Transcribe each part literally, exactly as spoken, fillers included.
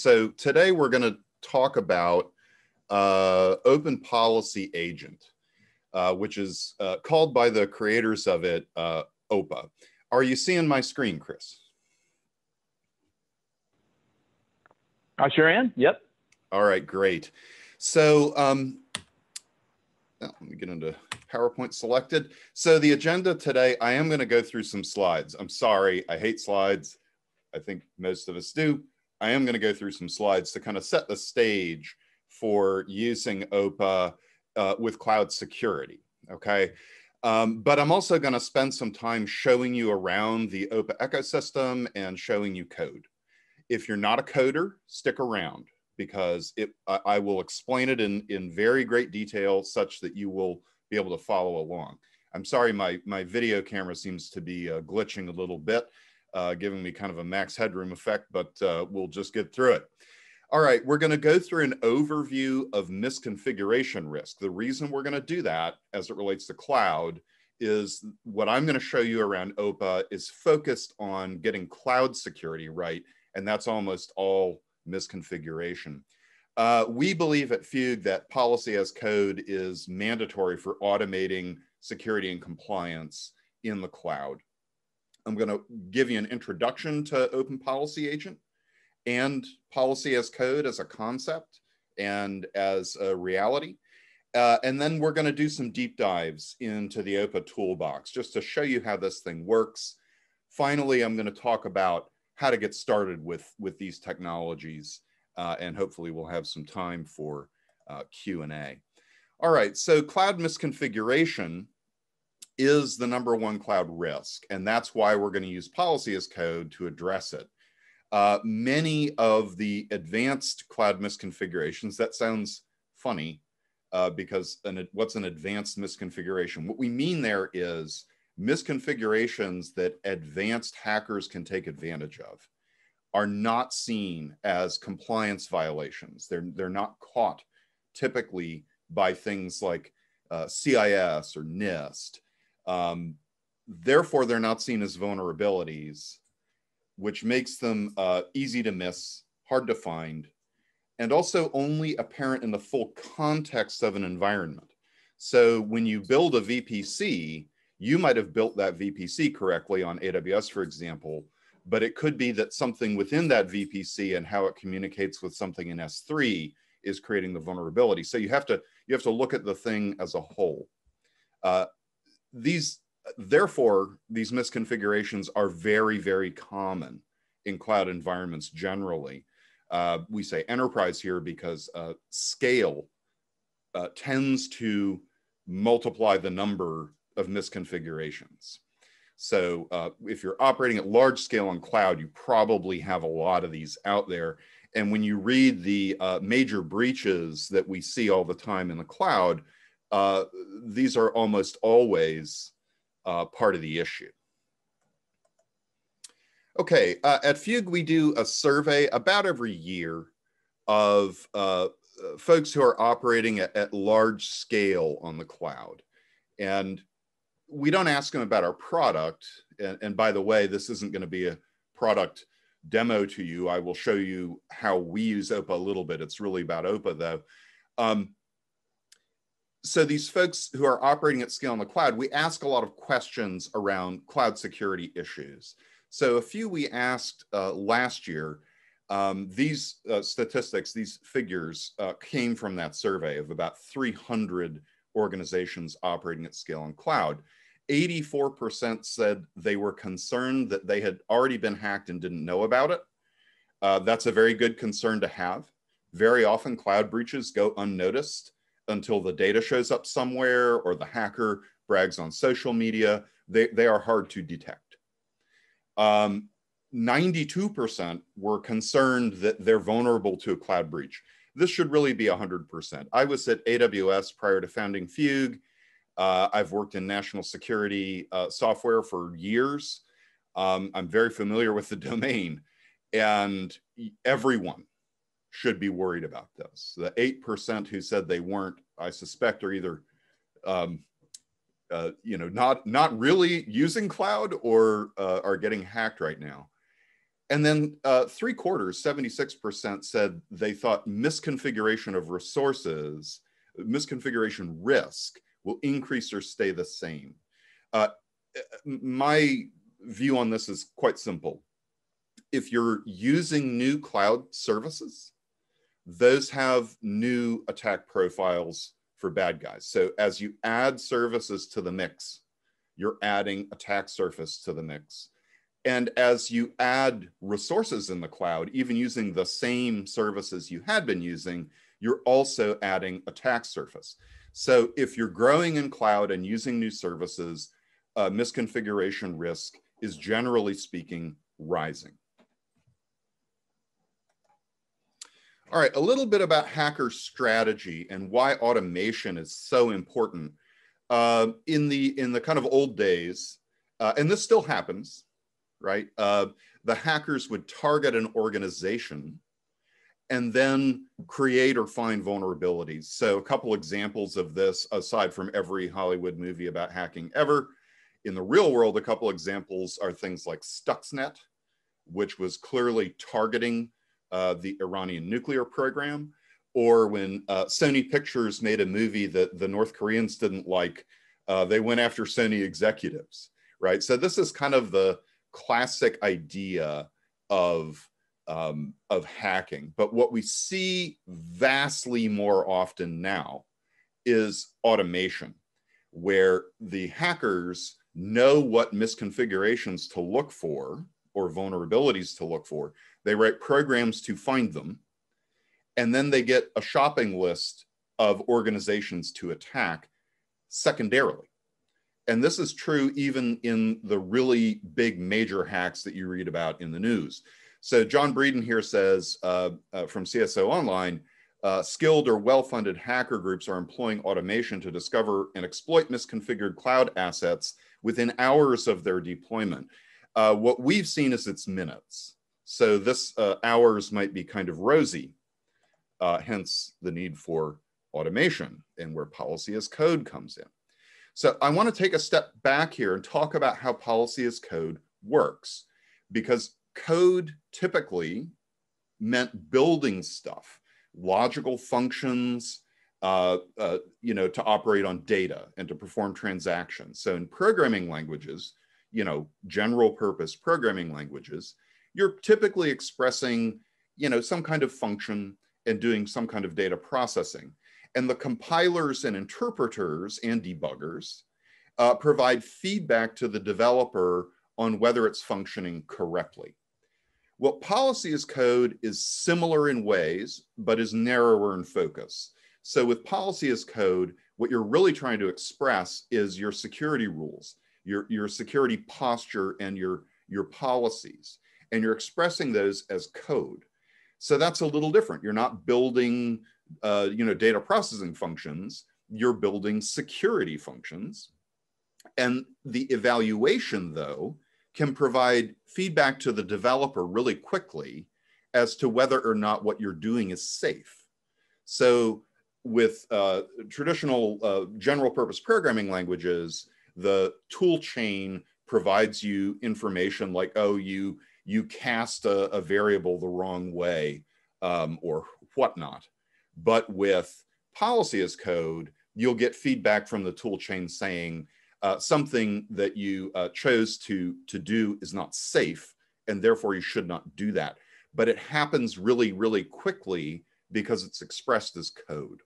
So today we're going to talk about uh, Open Policy Agent, uh, which is uh, called by the creators of it, uh, O P A. Are you seeing my screen, Chris? I sure am, yep. All right, great. So um, let me get into PowerPoint selected. So the agenda today, I am going to go through some slides. I'm sorry, I hate slides. I think most of us do. I am going to go through some slides to kind of set the stage for using O P A uh, with cloud security, okay? Um, but I'm also going to spend some time showing you around the O P A ecosystem and showing you code. If you're not a coder, stick around because it, I, I will explain it in, in very great detail such that you will be able to follow along. I'm sorry, my, my video camera seems to be uh, glitching a little bit. Uh, giving me kind of a max headroom effect, but uh, we'll just get through it. All right, we're going to go through an overview of misconfiguration risk. The reason we're going to do that as it relates to cloud is what I'm going to show you around O P A is focused on getting cloud security right, and that's almost all misconfiguration. Uh, we believe at Fugue that policy as code is mandatory for automating security and compliance in the cloud. I'm going to give you an introduction to Open Policy Agent and policy as code as a concept and as a reality. Uh, and then we're going to do some deep dives into the O P A toolbox just to show you how this thing works. Finally, I'm going to talk about how to get started with, with these technologies, uh, and hopefully we'll have some time for uh, Q and A. All right, so cloud misconfiguration is the number one cloud risk. And that's why we're going to use policy as code to address it. Uh, many of the advanced cloud misconfigurations, that sounds funny uh, because an, what's an advanced misconfiguration? What we mean there is misconfigurations that advanced hackers can take advantage of are not seen as compliance violations. They're, they're not caught typically by things like uh, C I S or NIST. Um, therefore, they're not seen as vulnerabilities, which makes them uh, easy to miss, hard to find, and also only apparent in the full context of an environment. So when you build a V P C, you might have built that V P C correctly on A W S, for example, but it could be that something within that V P C and how it communicates with something in S three is creating the vulnerability. So you have to, you have to look at the thing as a whole. Uh, These, therefore, these misconfigurations are very, very common in cloud environments generally. Uh, we say enterprise here because uh, scale uh, tends to multiply the number of misconfigurations. So uh, if you're operating at large scale on cloud, you probably have a lot of these out there. And when you read the uh, major breaches that we see all the time in the cloud, Uh, these are almost always uh, part of the issue. Okay, uh, at Fugue, we do a survey about every year of uh, folks who are operating at, at large scale on the cloud. And we don't ask them about our product. And, and by the way, this isn't going to be a product demo to you. I will show you how we use O P A a little bit. It's really about O P A though. Um, So these folks who are operating at scale in the cloud, we ask a lot of questions around cloud security issues. So a few we asked uh, last year, um, these uh, statistics, these figures uh, came from that survey of about three hundred organizations operating at scale in cloud. eighty-four percent said they were concerned that they had already been hacked and didn't know about it. Uh, that's a very good concern to have. Very often cloud breaches go unnoticed until the data shows up somewhere or the hacker brags on social media. They, they are hard to detect. Um, ninety-two percent were concerned that they're vulnerable to a cloud breach. This should really be one hundred percent. I was at A W S prior to founding Fugue. Uh, I've worked in national security uh, software for years. Um, I'm very familiar with the domain, and everyone should be worried about this. The eight percent who said they weren't, I suspect, are either, um, uh, you know, not, not really using cloud or uh, are getting hacked right now. And then uh, three quarters, seventy-six percent said they thought misconfiguration of resources, misconfiguration risk will increase or stay the same. Uh, my view on this is quite simple. If you're using new cloud services, those have new attack profiles for bad guys. So as you add services to the mix, you're adding attack surface to the mix. And as you add resources in the cloud, even using the same services you had been using, you're also adding attack surface. So if you're growing in cloud and using new services, uh, misconfiguration risk is generally speaking rising. All right, a little bit about hacker strategy and why automation is so important. Uh, in the in the kind of old days, uh, and this still happens, right? Uh, the hackers would target an organization and then create or find vulnerabilities. So a couple examples of this, aside from every Hollywood movie about hacking ever, in the real world, a couple examples are things like Stuxnet, which was clearly targeting Uh, the Iranian nuclear program, or when uh, Sony Pictures made a movie that the North Koreans didn't like, uh, they went after Sony executives, right? So this is kind of the classic idea of, um, of hacking. But what we see vastly more often now is automation, where the hackers know what misconfigurations to look for or vulnerabilities to look for. They write programs to find them, and then they get a shopping list of organizations to attack secondarily. And this is true even in the really big major hacks that you read about in the news. So John Breeden here says uh, uh, from C S O Online, uh, skilled or well-funded hacker groups are employing automation to discover and exploit misconfigured cloud assets within hours of their deployment. Uh, what we've seen is it's minutes. So this uh, hours might be kind of rosy, uh, hence the need for automation and where policy as code comes in. So I want to take a step back here and talk about how policy as code works, because code typically meant building stuff, logical functions, uh, uh, you know, to operate on data and to perform transactions. So in programming languages, you know, general purpose programming languages, you're typically expressing, you know, some kind of function and doing some kind of data processing. And the compilers and interpreters and debuggers uh, provide feedback to the developer on whether it's functioning correctly. Well, policy as code is similar in ways, but is narrower in focus. So with policy as code, what you're really trying to express is your security rules, your, your security posture, and your, your policies. And you're expressing those as code. So that's a little different. You're not building uh, you know, data processing functions, you're building security functions. And the evaluation, though, can provide feedback to the developer really quickly as to whether or not what you're doing is safe. So with uh, traditional uh, general purpose programming languages, the tool chain provides you information like, oh, you you cast a, a variable the wrong way um, or whatnot. But with policy as code, you'll get feedback from the tool chain saying uh, something that you uh, chose to, to do is not safe, and therefore you should not do that. But it happens really, really quickly because it's expressed as code.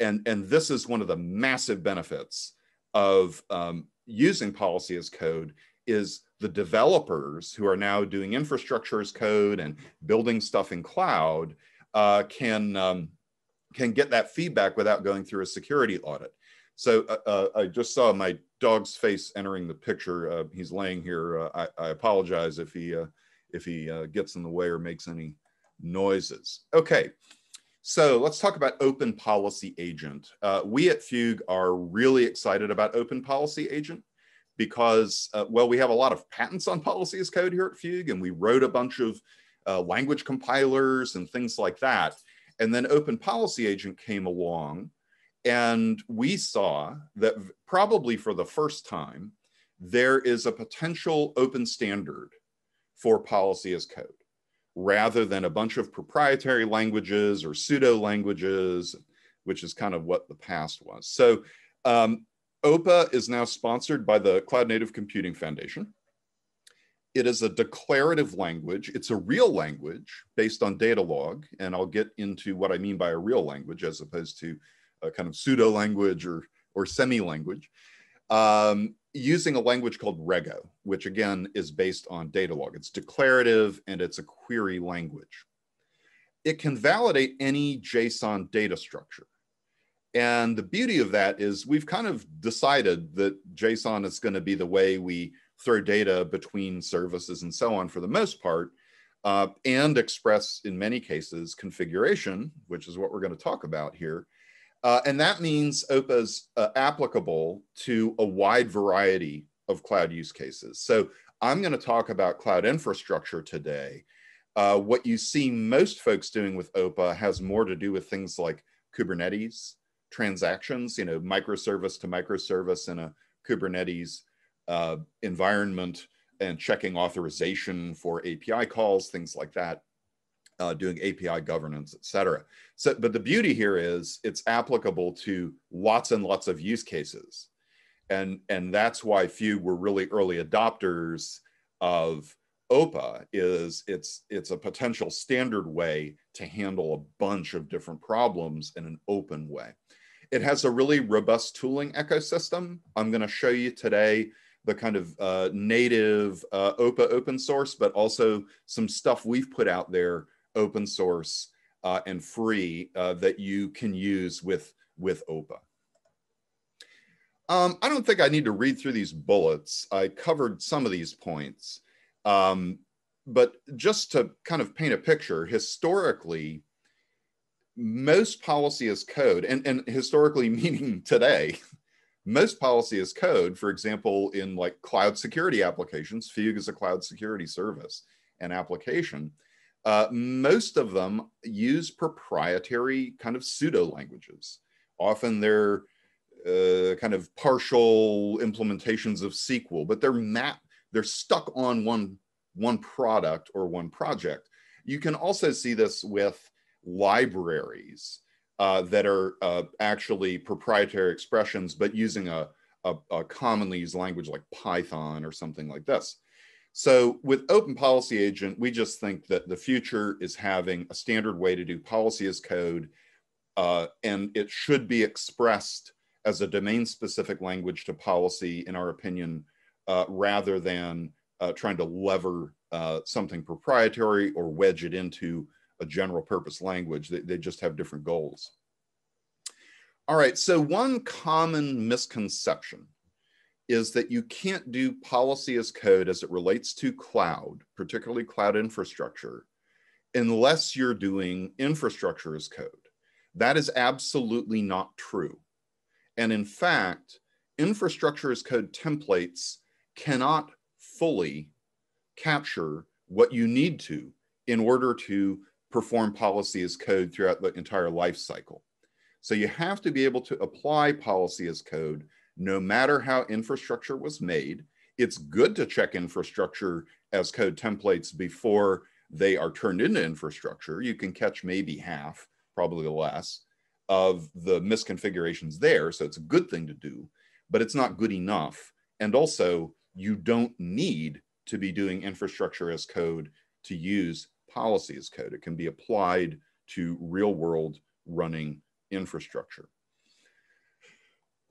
And, and this is one of the massive benefits of um, using policy as code is the developers who are now doing infrastructure as code and building stuff in cloud uh, can, um, can get that feedback without going through a security audit. So uh, uh, I just saw my dog's face entering the picture. Uh, he's laying here. Uh, I, I apologize if he, uh, if he uh, gets in the way or makes any noises. Okay, so let's talk about Open Policy Agent. Uh, we at Fugue are really excited about Open Policy Agent, because, uh, well, we have a lot of patents on policy as code here at Fugue, and we wrote a bunch of uh, language compilers and things like that. And then Open Policy Agent came along, and we saw that probably for the first time, there is a potential open standard for policy as code, rather than a bunch of proprietary languages or pseudo languages, which is kind of what the past was. So um, O P A is now sponsored by the Cloud Native Computing Foundation. It is a declarative language. It's a real language based on DataLog, and I'll get into what I mean by a real language as opposed to a kind of pseudo language or, or semi-language, um, using a language called Rego, which again is based on DataLog. It's declarative and it's a query language. It can validate any JSON data structure. And the beauty of that is we've kind of decided that JSON is going to be the way we throw data between services and so on for the most part, uh, and express, in many cases, configuration, which is what we're going to talk about here. Uh, and that means O P A is uh, applicable to a wide variety of cloud use cases. So I'm going to talk about cloud infrastructure today. Uh, what you see most folks doing with O P A has more to do with things like Kubernetes transactions, you know, microservice to microservice in a Kubernetes uh, environment, and checking authorization for A P I calls, things like that, uh, doing A P I governance, et cetera. So, but the beauty here is it's applicable to lots and lots of use cases. And, and that's why few were really early adopters of O P A, is it's, it's a potential standard way to handle a bunch of different problems in an open way. It has a really robust tooling ecosystem. I'm going to show you today the kind of uh, native uh, O P A open source, but also some stuff we've put out there open source uh, and free uh, that you can use with, with O P A. Um, I don't think I need to read through these bullets. I covered some of these points. Um, but just to kind of paint a picture, historically, most policy as code, and, and historically meaning today, most policy as code, for example, in like cloud security applications, Fugue is a cloud security service and application, uh, most of them use proprietary kind of pseudo languages. Often they're uh, kind of partial implementations of S Q L, but they're mapped. They're stuck on one, one product or one project. You can also see this with libraries uh, that are uh, actually proprietary expressions, but using a, a, a commonly used language like Python or something like this. So with Open Policy Agent, we just think that the future is having a standard way to do policy as code, uh, and it should be expressed as a domain-specific language to policy, in our opinion, Uh, rather than uh, trying to lever uh, something proprietary or wedge it into a general purpose language. They, they just have different goals. All right, so one common misconception is that you can't do policy as code as it relates to cloud, particularly cloud infrastructure, unless you're doing infrastructure as code. That is absolutely not true. And in fact, infrastructure as code templates cannot fully capture what you need to in order to perform policy as code throughout the entire life cycle. So you have to be able to apply policy as code no matter how infrastructure was made. It's good to check infrastructure as code templates before they are turned into infrastructure. You can catch maybe half, probably less, of the misconfigurations there. So it's a good thing to do, but it's not good enough. And also, you don't need to be doing infrastructure as code to use policy as code. It can be applied to real world running infrastructure.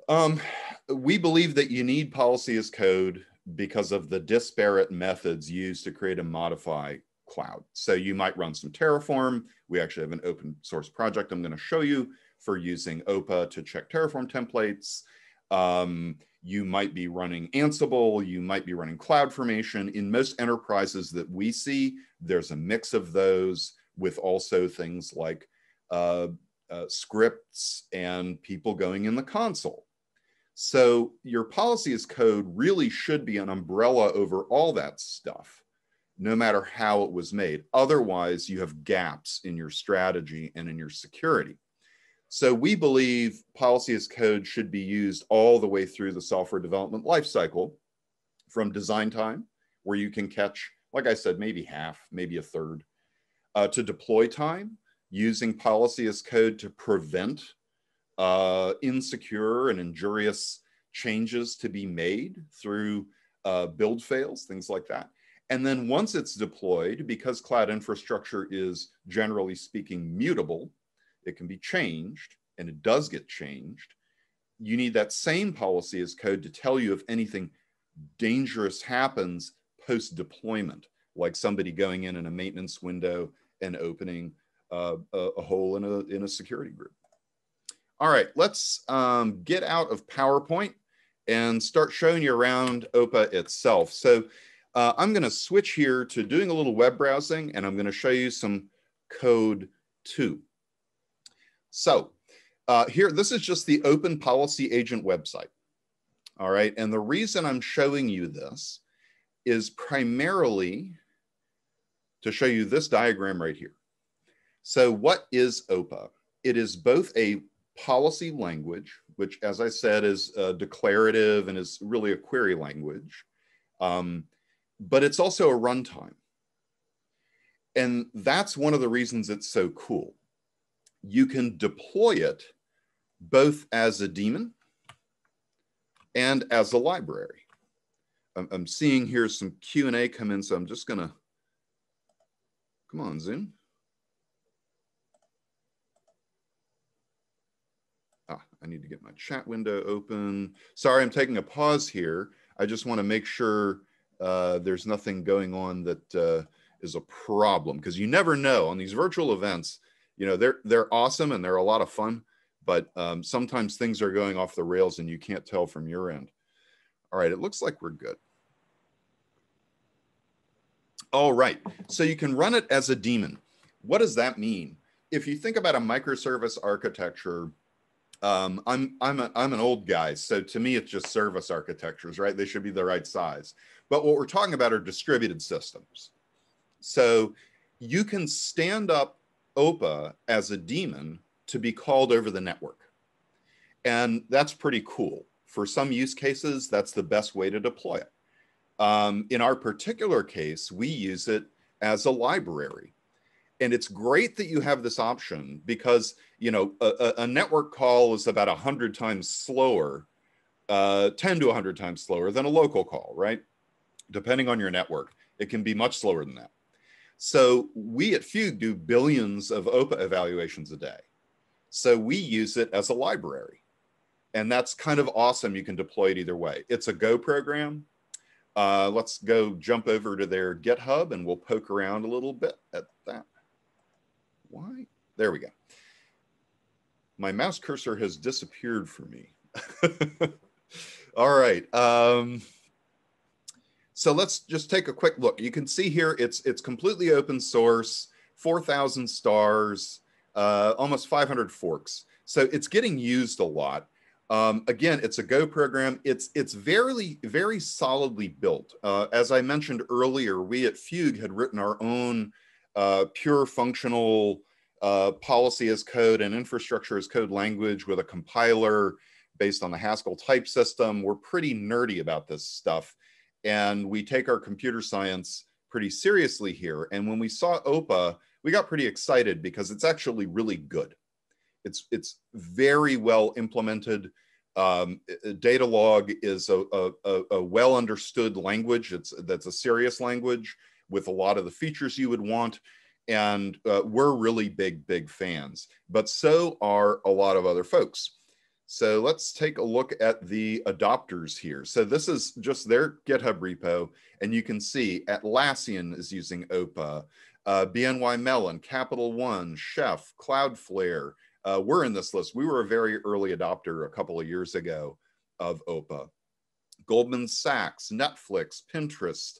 Um, we believe that you need policy as code because of the disparate methods used to create and modify cloud. So you might run some Terraform. We actually have an open source project I'm going to show you for using O P A to check Terraform templates. Um, You might be running Ansible, you might be running CloudFormation. In most enterprises that we see, there's a mix of those with also things like uh, uh, scripts and people going in the console. So your policy as code really should be an umbrella over all that stuff, no matter how it was made. Otherwise, you have gaps in your strategy and in your security. So we believe policy as code should be used all the way through the software development lifecycle, from design time, where you can catch like I said, maybe half, maybe a third, uh, to deploy time, using policy as code to prevent uh, insecure and injurious changes to be made through uh, build fails, things like that. And then once it's deployed, because cloud infrastructure is generally speaking mutable, it can be changed, and it does get changed. You need that same policy as code to tell you if anything dangerous happens post-deployment, like somebody going in in a maintenance window and opening uh, a, a hole in a, in a security group. All right, let's um, get out of PowerPoint and start showing you around O P A itself. So uh, I'm gonna switch here to doing a little web browsing, and I'm gonna show you some code too. So uh, here, this is just the Open Policy Agent website. All right, and the reason I'm showing you this is primarily to show you this diagram right here. So what is O P A? It is both a policy language, which, as I said, is uh, declarative and is really a query language, um, but it's also a runtime. And that's one of the reasons it's so cool. You can deploy it both as a daemon and as a library. I'm, I'm seeing here some Q and A come in, so I'm just gonna, come on, Zoom. Ah, I need to get my chat window open. Sorry, I'm taking a pause here. I just wanna make sure uh, there's nothing going on that uh, is a problem, because you never know on these virtual events. You know, they're, they're awesome and they're a lot of fun, but um, sometimes things are going off the rails and you can't tell from your end. All right, it looks like we're good. All right, so you can run it as a daemon. What does that mean? If you think about a microservice architecture, um, I'm, I'm, a, I'm an old guy, so to me it's just service architectures, right? They should be the right size. But what we're talking about are distributed systems. So you can stand up O P A as a daemon to be called over the network. And that's pretty cool. For some use cases, that's the best way to deploy it. Um, in our particular case, we use it as a library. And it's great that you have this option because, you know, a, a network call is about one hundred times slower, uh, ten to one hundred times slower than a local call, right? Depending on your network, it can be much slower than that. So we at Fugue do billions of O P A evaluations a day. So we use it as a library. And that's kind of awesome. You can deploy it either way. It's a Go program. Uh, let's go jump over to their GitHub and we'll poke around a little bit at that. Why? There we go. My mouse cursor has disappeared from me. All right. Um, So let's just take a quick look. You can see here, it's, it's completely open source, four thousand stars, uh, almost five hundred forks. So it's getting used a lot. Um, again, it's a Go program. It's, it's very, very solidly built. Uh, as I mentioned earlier, we at Fugue had written our own uh, pure functional uh, policy as code and infrastructure as code language with a compiler based on the Haskell type system. We're pretty nerdy about this stuff. And we take our computer science pretty seriously here. And when we saw O P A, we got pretty excited because it's actually really good. It's, it's very well implemented. Um, DataLog is a, a, a well understood language. It's, that's a serious language with a lot of the features you would want. And uh, we're really big, big fans, but so are a lot of other folks. So let's take a look at the adopters here. So this is just their GitHub repo, and you can see Atlassian is using O P A, uh, B N Y Mellon, Capital One, Chef, Cloudflare. Uh, we're in this list. We were a very early adopter a couple of years ago of O P A. Goldman Sachs, Netflix, Pinterest,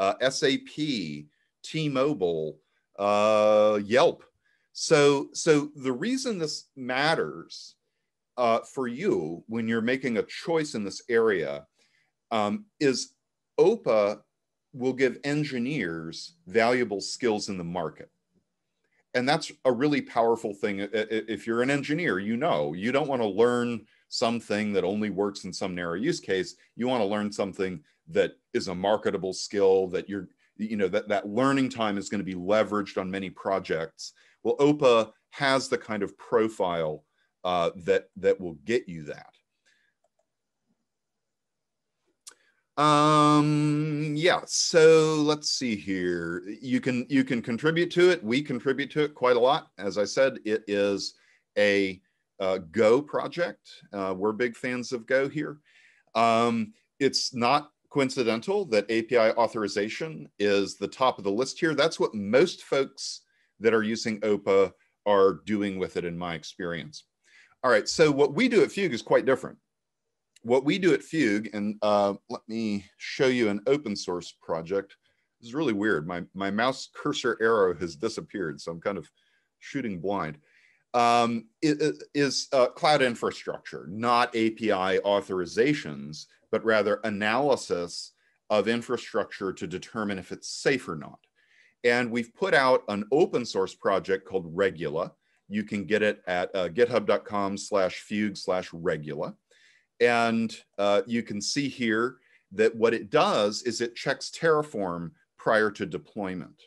uh, S A P, T-Mobile, uh, Yelp. So, so the reason this matters Uh, for you when you're making a choice in this area um, is O P A will give engineers valuable skills in the market. And that's a really powerful thing. If you're an engineer, you know, you don't want to learn something that only works in some narrow use case. You want to learn something that is a marketable skill that you're, you know, that, that learning time is going to be leveraged on many projects. Well, O P A has the kind of profile uh, that, that will get you that. Um, yeah, so let's see here. You can, you can contribute to it. We contribute to it quite a lot. As I said, it is a uh, Go project. Uh, we're big fans of Go here. Um, it's not coincidental that A P I authorization is the top of the list here. That's what most folks that are using O P A are doing with it in my experience. All right, so what we do at Fugue is quite different. What we do at Fugue, and uh, let me show you an open source project. This is really weird. My, my mouse cursor arrow has disappeared, so I'm kind of shooting blind. Um, it, it is uh, cloud infrastructure, not A P I authorizations, but rather analysis of infrastructure to determine if it's safe or not. And we've put out an open source project called Regula. You can get it at uh, github.com slash fugue slash Regula. And uh, you can see here that what it does is it checks Terraform prior to deployment.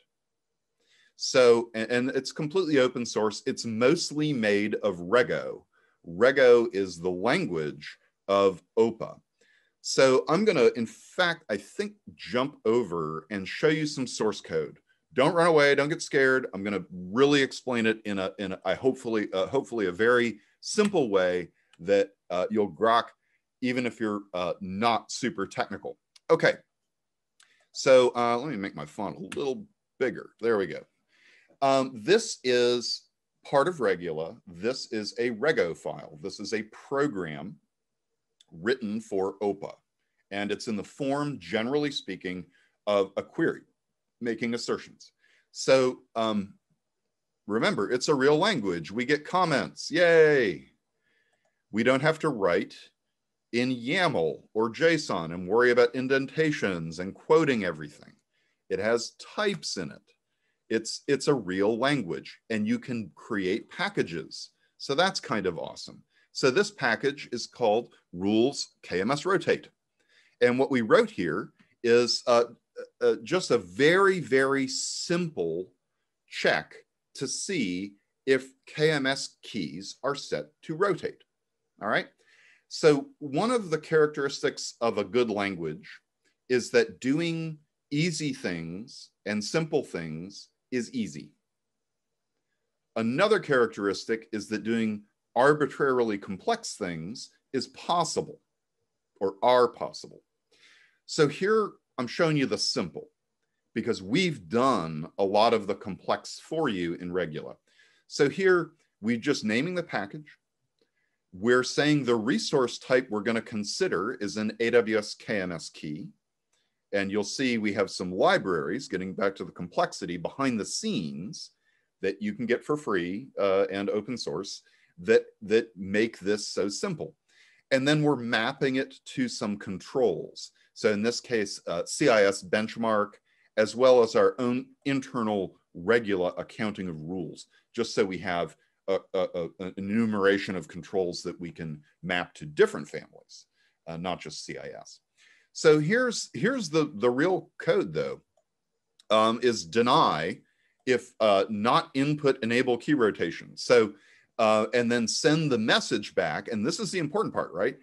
So, and, and it's completely open source. It's mostly made of Rego. Rego is the language of O P A. So I'm gonna, in fact, I think jump over and show you some source code. Don't run away, don't get scared. I'm gonna really explain it in a, in a, I hopefully, uh, hopefully a very simple way that uh, you'll grok, even if you're uh, not super technical. Okay, so uh, let me make my font a little bigger. There we go. Um, this is part of Regula. This is a Rego file. This is a program written for O P A. And it's in the form, generally speaking, of a query, making assertions. So um, remember, it's a real language. We get comments, yay. We don't have to write in YAML or JSON and worry about indentations and quoting everything. It has types in it. It's, it's a real language, and you can create packages. So that's kind of awesome. So this package is called rules K M S rotate. And what we wrote here is uh, uh, just a very, very simple check to see if K M S keys are set to rotate. All right. So one of the characteristics of a good language is that doing easy things and simple things is easy. Another characteristic is that doing arbitrarily complex things is possible, or are possible. So here I'm showing you the simple, because we've done a lot of the complex for you in Regula. So here we're just naming the package. We're saying the resource type we're going to consider is an A W S K M S key. And you'll see we have some libraries, getting back to the complexity, behind the scenes that you can get for free uh, and open source that, that make this so simple. And then we're mapping it to some controls. So in this case, uh, C I S benchmark, as well as our own internal Regula accounting of rules, just so we have A, a, a enumeration of controls that we can map to different families, uh, not just C I S. So here's, here's the, the real code though, um, is deny if uh, not input enable key rotation. So, uh, and then send the message back. And this is the important part, right?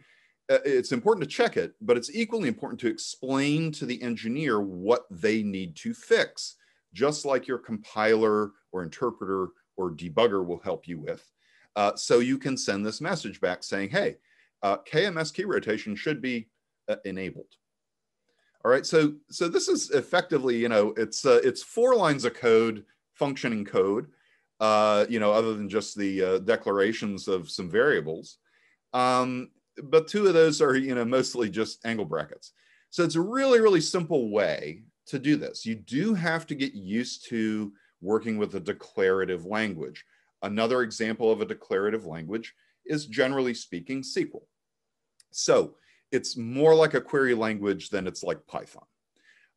Uh, it's important to check it, but it's equally important to explain to the engineer what they need to fix, just like your compiler or interpreter or debugger will help you with. Uh, so you can send this message back saying, hey, uh, K M S key rotation should be uh, enabled. All right, so, so this is effectively, you know, it's, uh, it's four lines of code, functioning code, uh, you know, other than just the uh, declarations of some variables. Um, but two of those are, you know, mostly just angle brackets. So it's a really, really simple way to do this. You do have to get used to working with a declarative language. Another example of a declarative language is, generally speaking, S Q L. So it's more like a query language than it's like Python.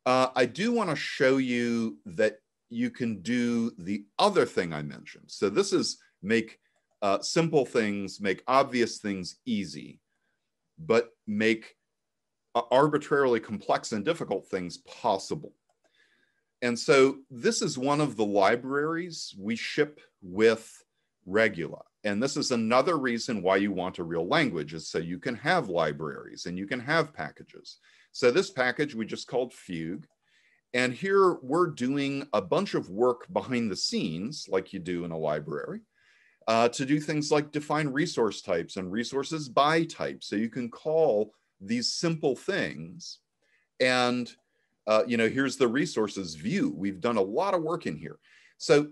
Uh, I do want to show you that you can do the other thing I mentioned. So this is make uh, simple things, make obvious things easy, but make uh, arbitrarily complex and difficult things possible. And so this is one of the libraries we ship with Regula. And this is another reason why you want a real language, is so you can have libraries and you can have packages. So this package we just called Fugue. And here we're doing a bunch of work behind the scenes, like you do in a library, uh, to do things like define resource types and resources by type. So you can call these simple things. And uh, you know, here's the resources view. We've done a lot of work in here. So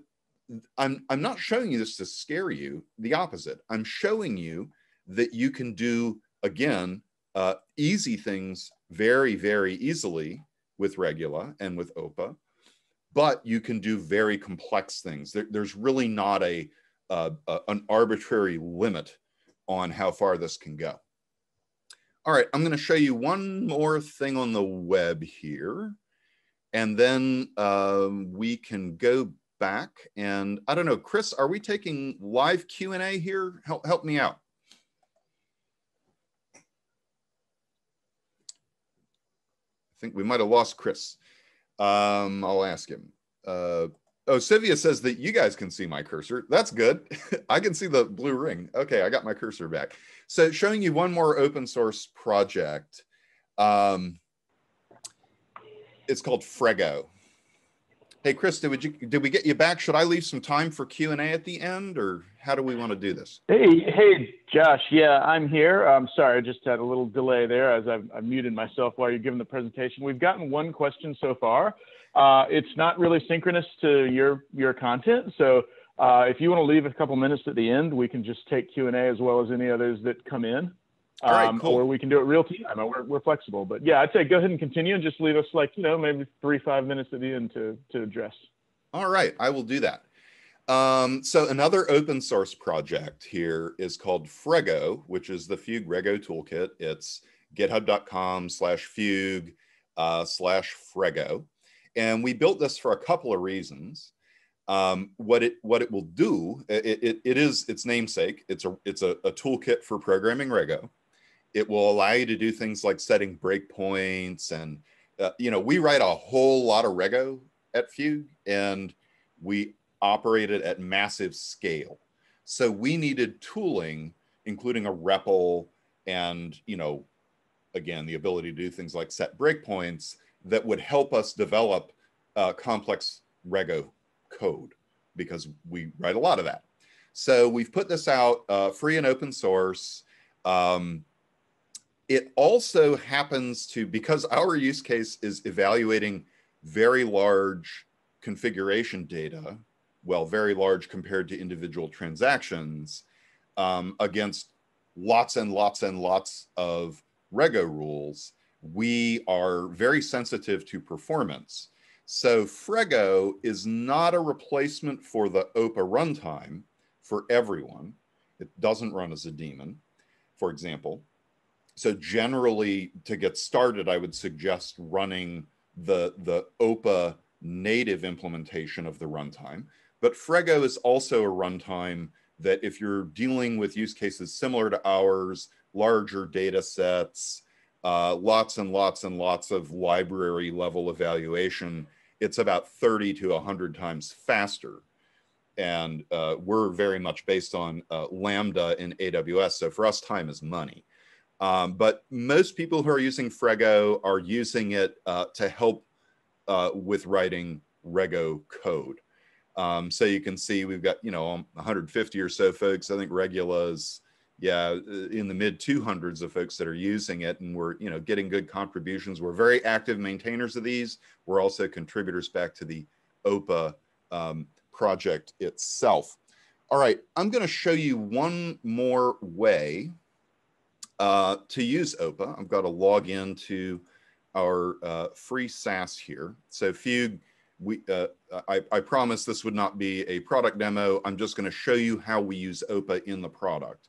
I'm, I'm not showing you this to scare you, the opposite. I'm showing you that you can do, again, uh, easy things very, very easily with Regula and with O P A, but you can do very complex things. There, there's really not a, uh, a an arbitrary limit on how far this can go. All right, I'm going to show you one more thing on the web here, and then um, we can go back. And I don't know, Chris, are we taking live Q and A here? Help, help me out. I think we might have lost Chris. Um, I'll ask him. Uh, oh, Sivia says that you guys can see my cursor. That's good. I can see the blue ring. Okay, I got my cursor back. So showing you one more open source project. Um, it's called Frego. Hey, Krista, would you, did we get you back? Should I leave some time for Q and A at the end, or how do we want to do this? Hey, hey, Josh. Yeah, I'm here. I'm sorry, I just had a little delay there as I've, I've muted myself while you're giving the presentation. We've gotten one question so far. Uh, it's not really synchronous to your, your content. So uh, if you want to leave a couple minutes at the end, we can just take Q and A as well as any others that come in. All right, um, cool. Or we can do it real time. We're, we're flexible. But yeah, I'd say go ahead and continue and just leave us like, you know, maybe three, five minutes at the end to, to address. All right, I will do that. Um, so another open source project here is called Frego, which is the Fugue Rego toolkit. It's github.com slash Fugue uh, slash Frego. And we built this for a couple of reasons. Um, what it what it will do, it, it, it is its namesake. It's a, it's a, a toolkit for programming Rego. It will allow you to do things like setting breakpoints and, uh, you know, we write a whole lot of Rego at Fugue and we operate it at massive scale. So we needed tooling, including a R E P L and, you know, again, the ability to do things like set breakpoints that would help us develop uh, complex Rego code, because we write a lot of that. So we've put this out uh, free and open source. Um, It also happens to, because our use case is evaluating very large configuration data, well, very large compared to individual transactions, um, against lots and lots and lots of Rego rules, we are very sensitive to performance. So Frego is not a replacement for the O P A runtime for everyone. It doesn't run as a daemon, for example. So generally, to get started, I would suggest running the, the O P A native implementation of the runtime. But Frego is also a runtime that if you're dealing with use cases similar to ours, larger data sets, uh, lots and lots and lots of library level evaluation, it's about thirty to one hundred times faster. And uh, we're very much based on uh, Lambda in A W S. So for us, time is money. Um, but most people who are using Frego are using it uh, to help uh, with writing Rego code. Um, so you can see we've got, you know, one hundred fifty or so folks. I think Regula's, yeah, in the mid two hundreds of folks that are using it, and we're, you know, getting good contributions. We're very active maintainers of these. We're also contributors back to the O P A um, project itself. All right, I'm going to show you one more way Uh, to use O P A. I've got to log into our uh, free SaaS here. So Fugue, we, uh, I, I promise this would not be a product demo. I'm just going to show you how we use O P A in the product.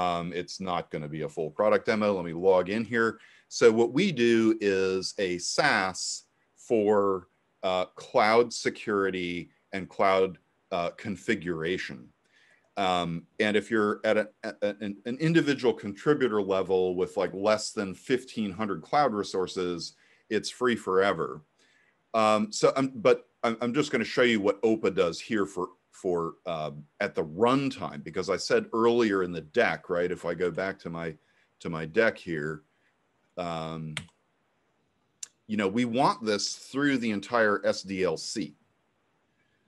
Um, it's not going to be a full product demo. Let me log in here. So what we do is a SaaS for uh, cloud security and cloud uh, configuration. Um, and if you're at a, a, an, an individual contributor level with like less than fifteen hundred cloud resources, it's free forever. Um, so, I'm, but I'm, I'm just going to show you what O P A does here for for uh, at the runtime, because I said earlier in the deck, right? If I go back to my to my deck here, um, you know, we want this through the entire S D L C.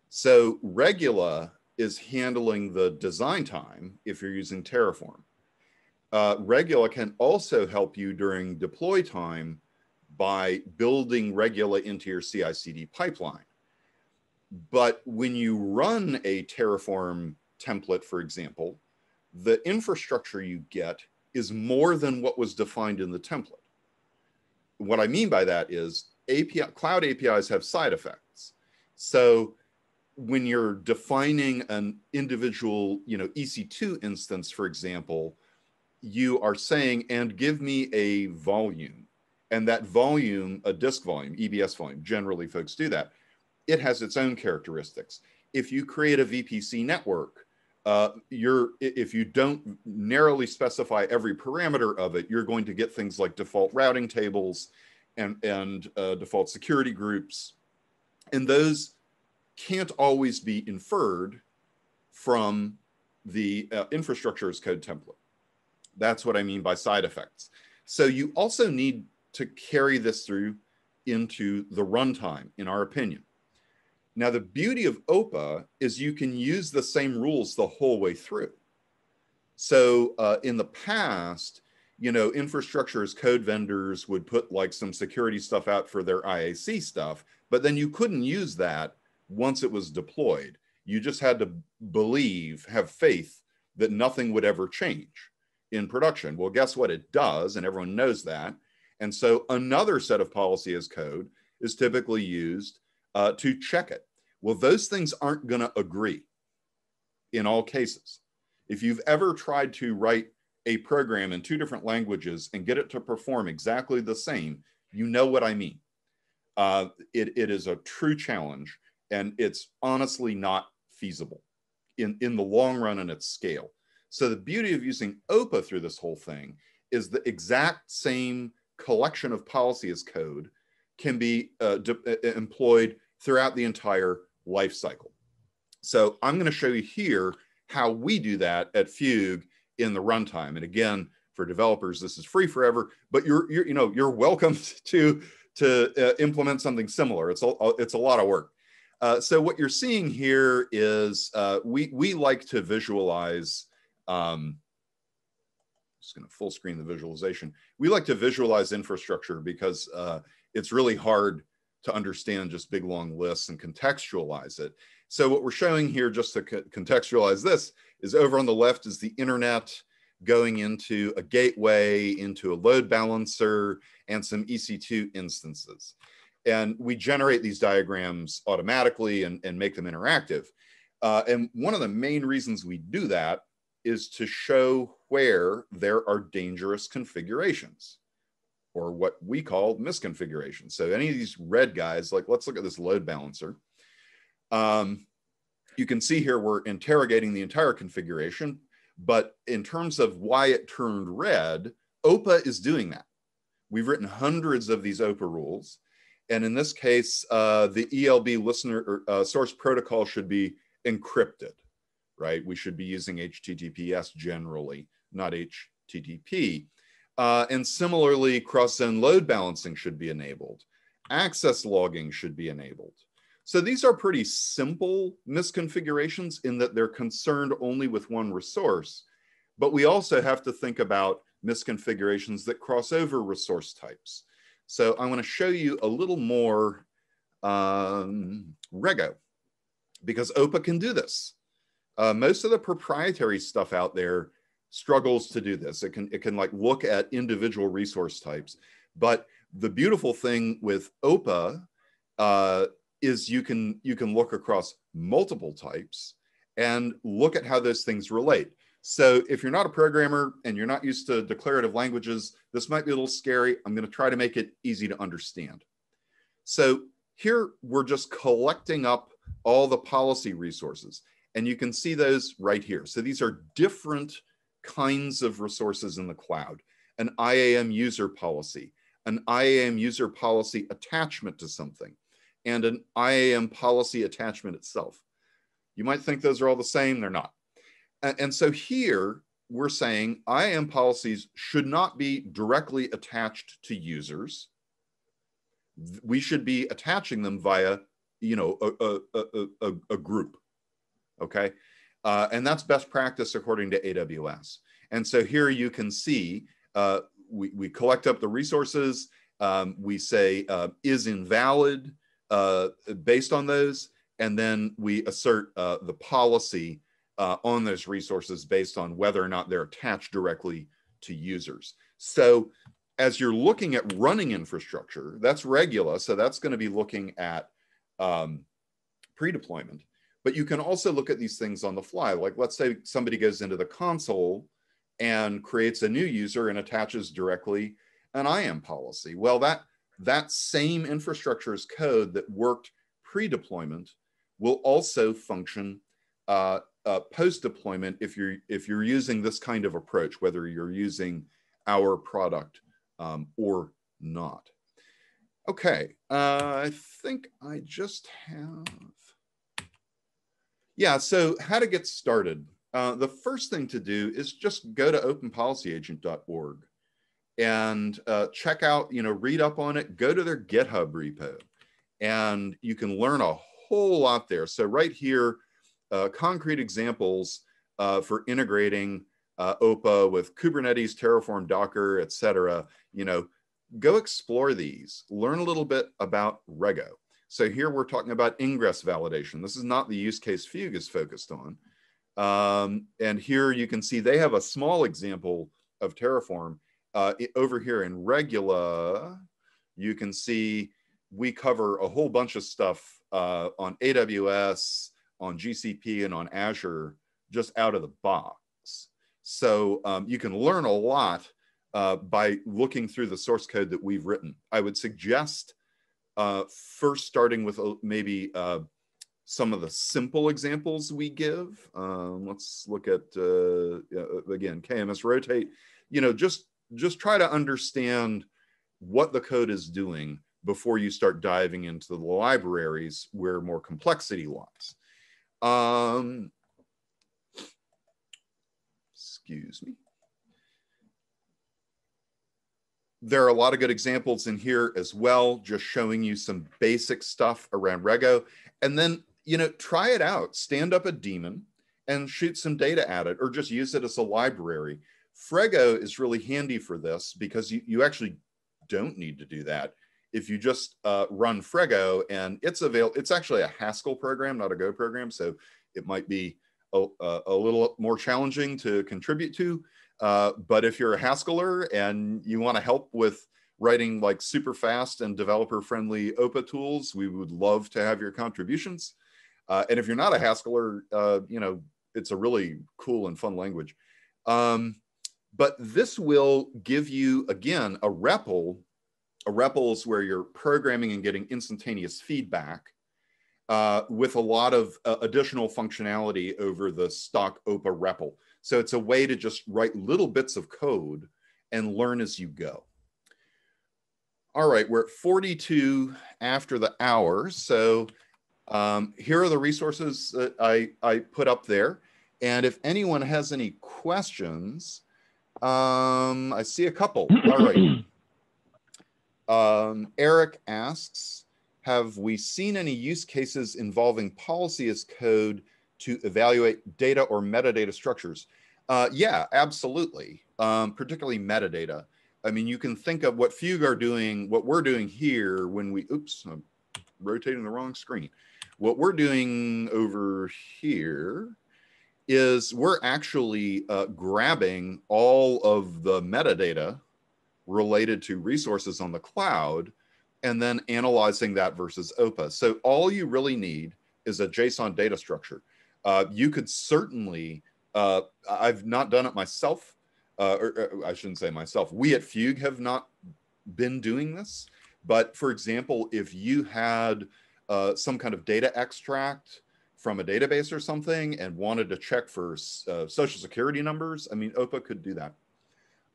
So Regula is handling the design time if you're using Terraform. Uh, Regula can also help you during deploy time by building Regula into your C I C D pipeline. But when you run a Terraform template, for example, the infrastructure you get is more than what was defined in the template. What I mean by that is A P I, cloud A P Is have side effects. So when you're defining an individual, you know, E C two instance, for example, you are saying, and give me a volume. And that volume, a disk volume, E B S volume, generally folks do that. It has its own characteristics. If you create a V P C network, uh, you're, if you don't narrowly specify every parameter of it, you're going to get things like default routing tables and, and uh, default security groups. And those can't always be inferred from the uh, infrastructure as code template. That's what I mean by side effects. So you also need to carry this through into the runtime, in our opinion. Now, the beauty of O P A is you can use the same rules the whole way through. So uh, in the past, you know, infrastructure as code vendors would put like some security stuff out for their I A C stuff, but then you couldn't use that once it was deployed. You just had to believe, have faith that nothing would ever change in production. Well, guess what? It does, and everyone knows that. And so another set of policy as code is typically used uh, to check it. Well, those things aren't going to agree in all cases. If you've ever tried to write a program in two different languages and get it to perform exactly the same, you know what I mean. Uh, it, it is a true challenge, and it's honestly not feasible in, in the long run and its scale. So the beauty of using O P A through this whole thing is the exact same collection of policy as code can be uh, employed throughout the entire life cycle. So I'm going to show you here how we do that at Fugue in the runtime. And again, for developers, this is free forever, but you're, you're you know you're welcome to to uh, implement something similar. It's a, it's a lot of work. Uh, so what you're seeing here is uh, we we like to visualize. Um, just going to full screen the visualization. We like to visualize infrastructure because uh, it's really hard to understand just big long lists and contextualize it. So what we're showing here, just to co contextualize this, is over on the left is the internet going into a gateway, into a load balancer, and some E C two instances. And we generate these diagrams automatically and, and make them interactive. Uh, and one of the main reasons we do that is to show where there are dangerous configurations, or what we call misconfigurations. So any of these red guys, like let's look at this load balancer. Um, you can see here we're interrogating the entire configuration, but in terms of why it turned red, O P A is doing that. We've written hundreds of these O P A rules. And in this case, uh, the E L B listener or, uh, source protocol should be encrypted. Right? We should be using H T T P S generally, not H T T P. Uh, and similarly, cross-zone load balancing should be enabled. Access logging should be enabled. So these are pretty simple misconfigurations in that they're concerned only with one resource, but we also have to think about misconfigurations that cross over resource types. So I want to show you a little more um, Rego, because O P A can do this. Uh, most of the proprietary stuff out there struggles to do this. It can, it can like look at individual resource types, but the beautiful thing with O P A uh, is you can, you can look across multiple types and look at how those things relate. So if you're not a programmer and you're not used to declarative languages, this might be a little scary. I'm going to try to make it easy to understand. So here we're just collecting up all the policy resources. And you can see those right here. So these are different kinds of resources in the cloud. An I A M user policy, an I A M user policy attachment to something, and an I A M policy attachment itself. You might think those are all the same, they're not. And so here we're saying I A M policies should not be directly attached to users. We should be attaching them via, you know, a, a, a, a group, okay? Uh, and that's best practice according to A W S. And so here you can see, uh, we, we collect up the resources, um, we say uh, is invalid uh, based on those, and then we assert uh, the policy uh, on those resources based on whether or not they're attached directly to users. So as you're looking at running infrastructure, that's Regula, so that's going to be looking at um, pre-deployment. But you can also look at these things on the fly. Like let's say somebody goes into the console and creates a new user and attaches directly an I A M policy. Well, that, that same infrastructure as code that worked pre-deployment will also function uh, uh, post-deployment if you're, if you're using this kind of approach, whether you're using our product um, or not. Okay, uh, I think I just have, yeah, so how to get started. Uh, the first thing to do is just go to open policy agent dot org and uh, check out, you know, read up on it, go to their GitHub repo, and you can learn a whole lot there. So right here, uh, concrete examples uh, for integrating uh, O P A with Kubernetes, Terraform, Docker, et cetera. You know, go explore these, learn a little bit about Rego. So here we're talking about ingress validation. This is not the use case Fugue is focused on. Um, and here you can see they have a small example of Terraform. Uh, it, over here in Regula, you can see we cover a whole bunch of stuff uh, on A W S, on G C P, and on Azure, just out of the box. So um, you can learn a lot uh, by looking through the source code that we've written. I would suggest uh, first starting with uh, maybe uh, some of the simple examples we give. Um, let's look at, uh, again, K M S rotate. You know, just, just try to understand what the code is doing before you start diving into the libraries where more complexity lies. Um, excuse me. There are a lot of good examples in here as well, just showing you some basic stuff around Rego. And then, you know, try it out, stand up a daemon and shoot some data at it, or just use it as a library. Frego is really handy for this because you, you actually don't need to do that. If you just uh, run Frego, and it's avail it's actually a Haskell program, not a Go program. So it might be a, a, a little more challenging to contribute to. Uh, but if you're a Haskeller and you want to help with writing like super fast and developer friendly O P A tools, we would love to have your contributions. Uh, and if you're not a Haskeller, uh, you know, it's a really cool and fun language. Um, but this will give you, again, a R E P L. A R E P L is where you're programming and getting instantaneous feedback uh, with a lot of uh, additional functionality over the stock O P A R E P L. So it's a way to just write little bits of code and learn as you go. All right, we're at forty-two after the hour. So um, here are the resources that I, I put up there. And if anyone has any questions, um, I see a couple. All right. Um, Eric asks, have we seen any use cases involving policy as code to evaluate data or metadata structures? Uh, yeah, absolutely, um, particularly metadata. I mean, you can think of what Fugue are doing, what we're doing here when we, oops, I'm rotating the wrong screen. What we're doing over here is we're actually uh, grabbing all of the metadata related to resources on the cloud and then analyzing that versus O P A. So all you really need is a JSON data structure. Uh, you could certainly, uh, I've not done it myself, Uh, or, or I shouldn't say myself, we at Fugue have not been doing this. But for example, if you had uh, some kind of data extract from a database or something and wanted to check for uh, social security numbers, I mean, O P A could do that.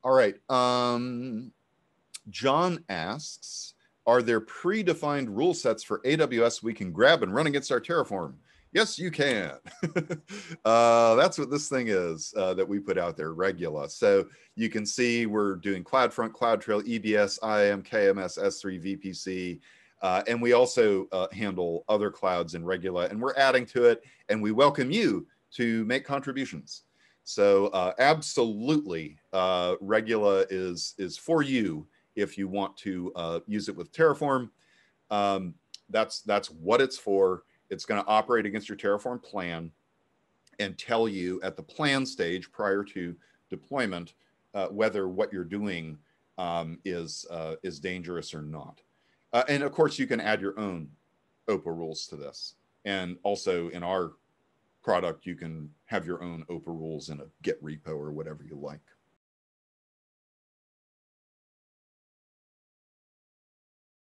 All right, um, John asks, Are there predefined rule sets for A W S we can grab and run against our Terraform? Yes, you can. uh, that's what this thing is uh, that we put out there, Regula. So you can see we're doing CloudFront, CloudTrail, E B S, I A M, K M S, S three, V P C, uh, and we also uh, handle other clouds in Regula, and we're adding to it, and we welcome you to make contributions. So uh, absolutely, uh, Regula is, is for you if you want to uh, use it with Terraform. Um, that's, that's what it's for. It's going to operate against your Terraform plan and tell you at the plan stage prior to deployment uh, whether what you're doing um, is, uh, is dangerous or not. Uh, and of course, you can add your own O P A rules to this. And also in our product, you can have your own O P A rules in a Git repo or whatever you like.